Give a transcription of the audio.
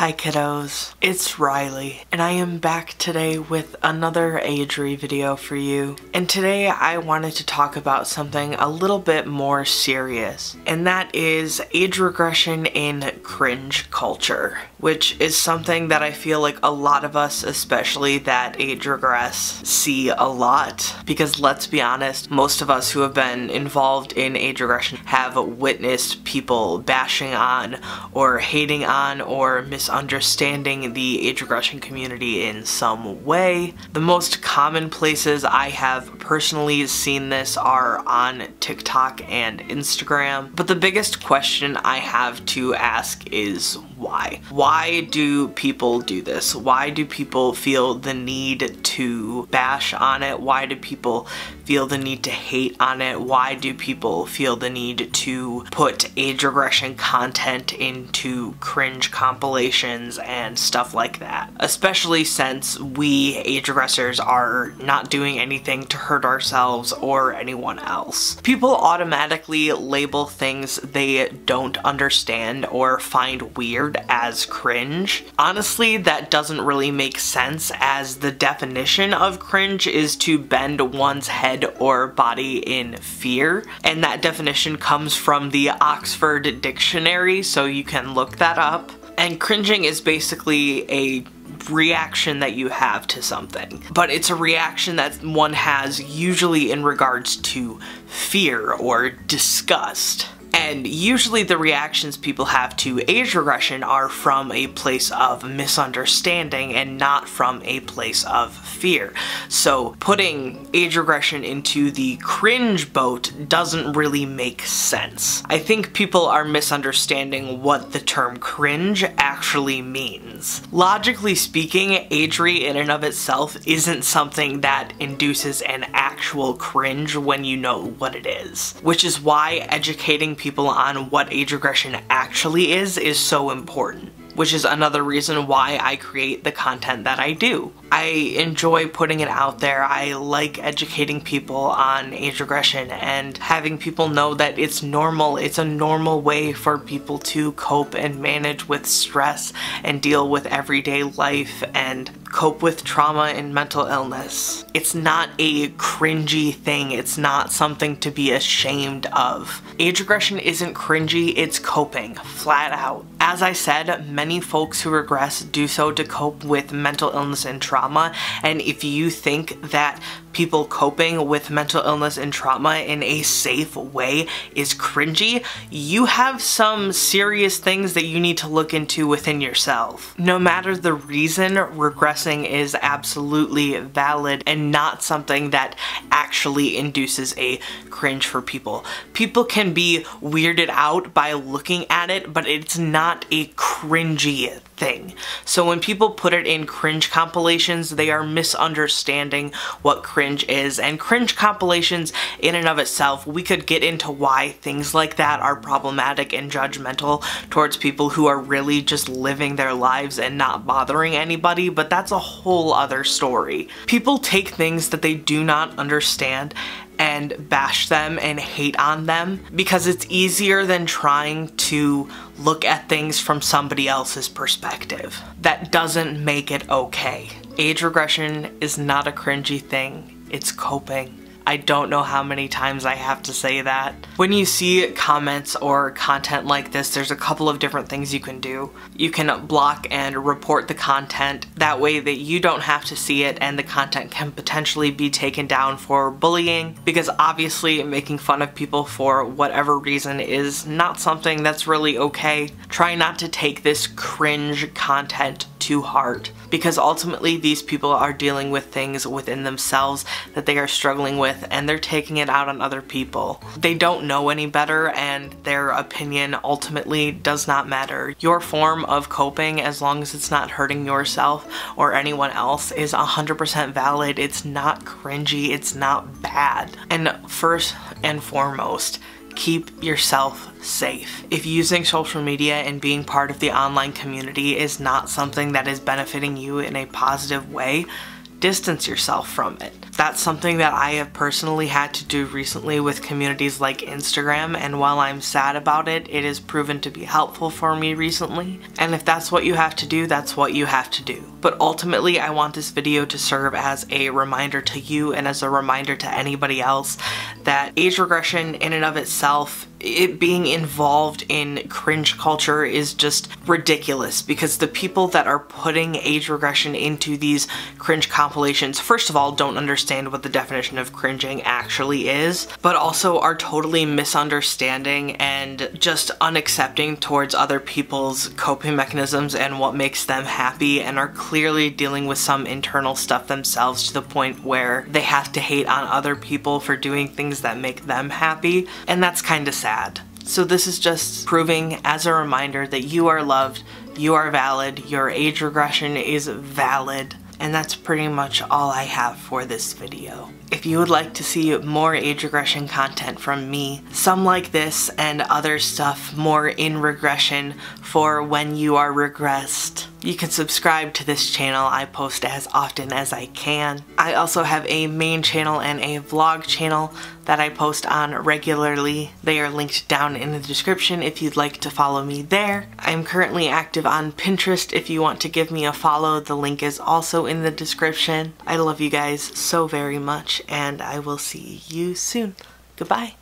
Hi kiddos, it's Riley, and I am back today with another Agery video for you. And today I wanted to talk about something a little bit more serious, and that is age regression in cringe culture, which is something that I feel like a lot of us, especially that age regress, see a lot. Because let's be honest, most of us who have been involved in age regression have witnessed people bashing on or hating on or misunderstanding the age regression community in some way. The most common places I have personally seen this are on TikTok and Instagram. But the biggest question I have to ask is why? Why do people do this? Why do people feel the need to bash on it? Why do people feel the need to hate on it? Why do people feel the need to put age regression content into cringe compilations and stuff like that? Especially since we age regressors are not doing anything to hurt ourselves or anyone else. People automatically label things they don't understand or find weird as cringe. Honestly, that doesn't really make sense, as the definition of cringe is to bend one's head or body in fear, and that definition comes from the Oxford Dictionary, so you can look that up. And cringing is basically a reaction that you have to something, but it's a reaction that one has usually in regards to fear or disgust. And usually the reactions people have to age regression are from a place of misunderstanding and not from a place of fear. So putting age regression into the cringe boat doesn't really make sense. I think people are misunderstanding what the term cringe actually means. Logically speaking, Agery in and of itself isn't something that induces an actual cringe when you know what it is, which is why educating people on what age regression actually is so important, which is another reason why I create the content that I do. I enjoy putting it out there. I like educating people on age regression and having people know that it's normal. It's a normal way for people to cope and manage with stress and deal with everyday life and cope with trauma and mental illness. It's not a cringy thing. It's not something to be ashamed of. Age regression isn't cringy, it's coping, flat out. As I said, many folks who regress do so to cope with mental illness and trauma, and if you think that people coping with mental illness and trauma in a safe way is cringy, you have some serious things that you need to look into within yourself. No matter the reason, regressing is absolutely valid and not something that actually induces a cringe for people. People can be weirded out by looking at it, but it's not a cringy thing. So when people put it in cringe compilations, they are misunderstanding what cringe is. And cringe compilations in and of itself, we could get into why things like that are problematic and judgmental towards people who are really just living their lives and not bothering anybody, but that's a whole other story. People take things that they do not understand and bash them and hate on them because it's easier than trying to look at things from somebody else's perspective. That doesn't make it okay. Age regression is not a cringy thing, it's coping. I don't know how many times I have to say that. When you see comments or content like this, there's a couple of different things you can do. You can block and report the content, that way that you don't have to see it and the content can potentially be taken down for bullying, because obviously making fun of people for whatever reason is not something that's really okay. Try not to take this cringe content to heart, because ultimately these people are dealing with things within themselves that they are struggling with, and they're taking it out on other people. They don't know any better, and their opinion ultimately does not matter. Your form of coping, as long as it's not hurting yourself or anyone else, is 100% valid. It's not cringy, it's not bad. And first and foremost, keep yourself safe. If using social media and being part of the online community is not something that is benefiting you in a positive way, distance yourself from it. That's something that I have personally had to do recently with communities like Instagram, and while I'm sad about it, it has proven to be helpful for me recently. And if that's what you have to do, that's what you have to do. But ultimately, I want this video to serve as a reminder to you and as a reminder to anybody else that age regression in and of itself, it being involved in cringe culture, is just ridiculous, because the people that are putting age regression into these cringe compilations, first of all, don't understand what the definition of cringing actually is, but also are totally misunderstanding and just unaccepting towards other people's coping mechanisms and what makes them happy, and are clearly dealing with some internal stuff themselves to the point where they have to hate on other people for doing things that make them happy, and that's kind of sad. So this is just proving as a reminder that you are loved, you are valid, your age regression is valid, and that's pretty much all I have for this video. If you would like to see more age regression content from me, some like this and other stuff more in regression for when you are regressed, you can subscribe to this channel. I post as often as I can. I also have a main channel and a vlog channel that I post on regularly. They are linked down in the description if you'd like to follow me there. I'm currently active on Pinterest. If you want to give me a follow, the link is also in the description. I love you guys so very much, and I will see you soon. Goodbye.